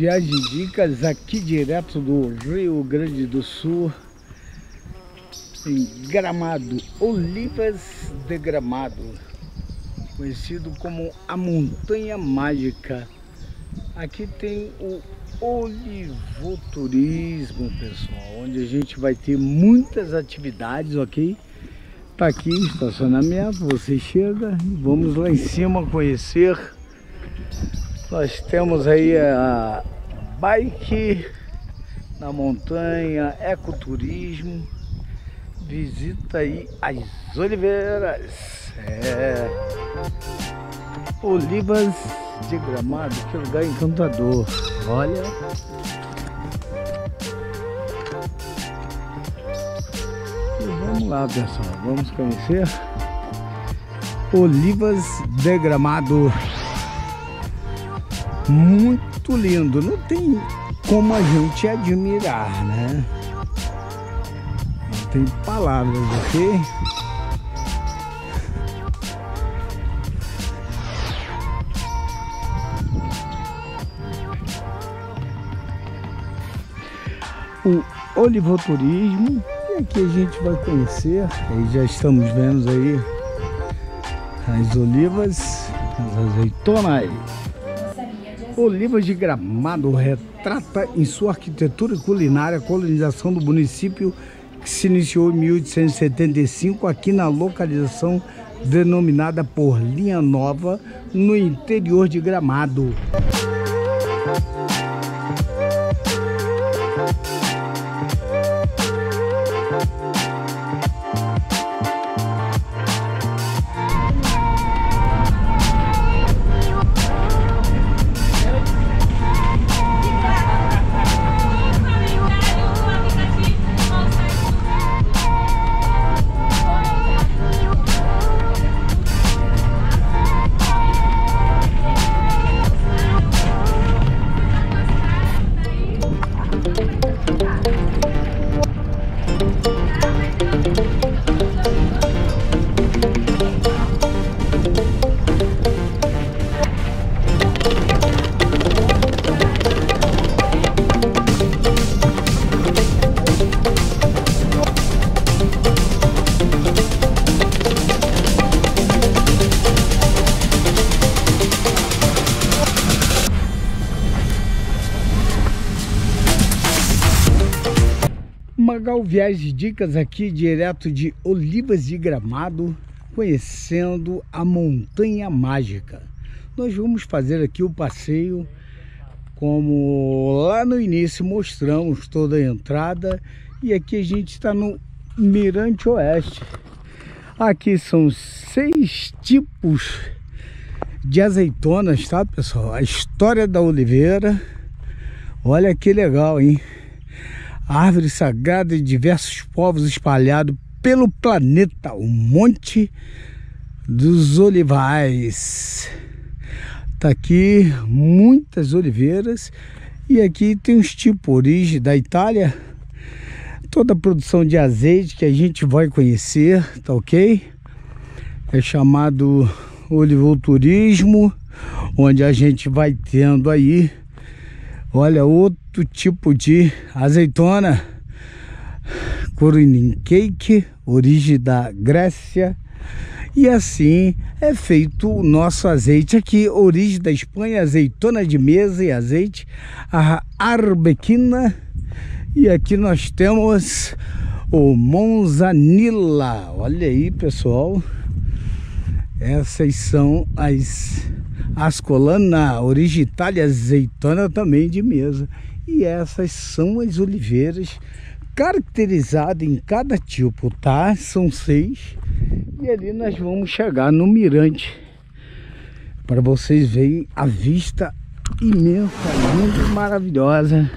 Viagens e Dicas, aqui direto do Rio Grande do Sul, em Gramado, Olivas de Gramado, conhecido como a Montanha Mágica. Aqui tem o olivoturismo, pessoal, onde a gente vai ter muitas atividades, ok? Tá aqui, estacionamento, você chega e vamos lá em cima conhecer. Nós temos aí a bike na montanha, ecoturismo, visita aí as oliveiras. Olivas de Gramado, que lugar encantador, olha. E vamos lá, pessoal, vamos conhecer Olivas de Gramado. Muito lindo, não tem como a gente admirar, né? Não tem palavras, ok? O olivoturismo, e aqui a gente vai conhecer, aí já estamos vendo aí as olivas, as azeitonas. Olivas de Gramado retrata em sua arquitetura e culinária a colonização do município que se iniciou em 1875 aqui na localização denominada por Linha Nova, no interior de Gramado. MAGAL Viagens e Dicas, aqui direto de Olivas de Gramado, conhecendo a Montanha Mágica. Nós vamos fazer aqui o passeio, como lá no início mostramos toda a entrada, e aqui a gente está no Mirante Oeste. Aqui são 6 tipos de azeitonas, tá, pessoal? A história da oliveira, olha que legal, hein? Árvore sagrada de diversos povos espalhado pelo planeta, o Monte dos Olivais. Tá aqui muitas oliveiras e aqui tem os tipos, origem da Itália, toda a produção de azeite que a gente vai conhecer, tá ok? É chamado olivoturismo, onde a gente vai tendo aí, olha, outro tipo de azeitona, Corinque Cake, origem da Grécia. E assim é feito o nosso azeite aqui, origem da Espanha, azeitona de mesa e azeite, a arbequina. E aqui nós temos o Monzanilla. Olha aí, pessoal, essas são as Ascolana, origem Itália, azeitona também de mesa. E essas são as oliveiras caracterizadas em cada tipo, tá? São 6. E ali nós vamos chegar no mirante, para vocês verem a vista imensa, linda e maravilhosa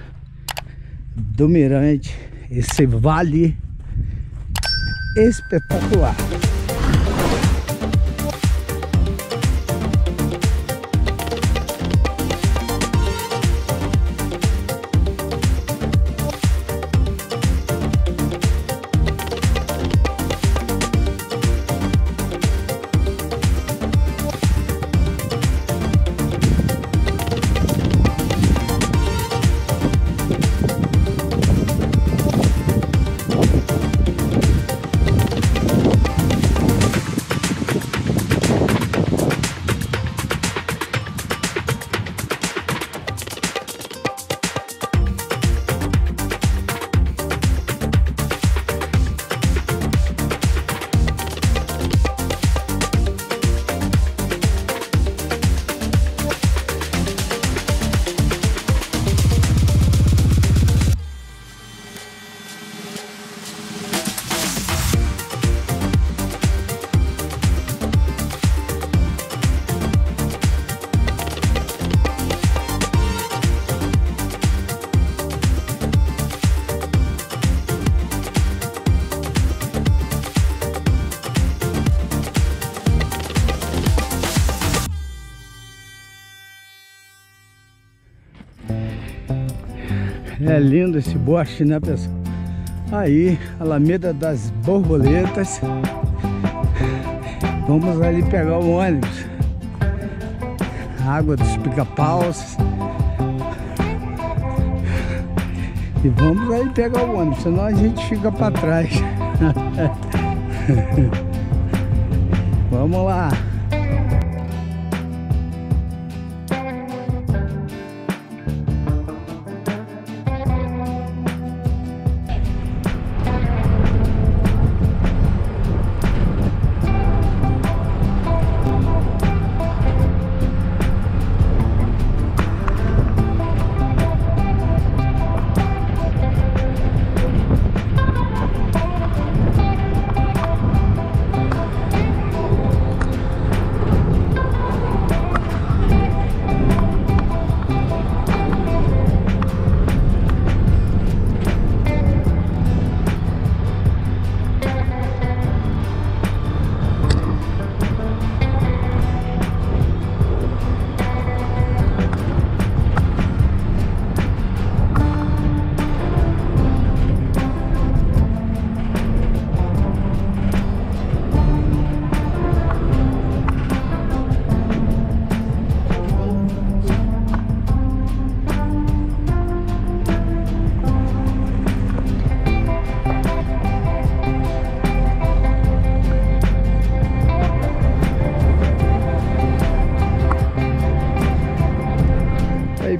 do mirante. Esse vale espetacular. É lindo esse bosque, né, pessoal? Aí, Alameda das Borboletas. Vamos ali pegar o ônibus. Água dos pica-paus. E vamos aí pegar o ônibus, senão a gente fica para trás. Vamos lá.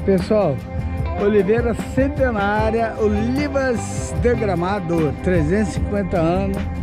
Pessoal, Oliveira Centenária, Olivas de Gramado, 350 anos.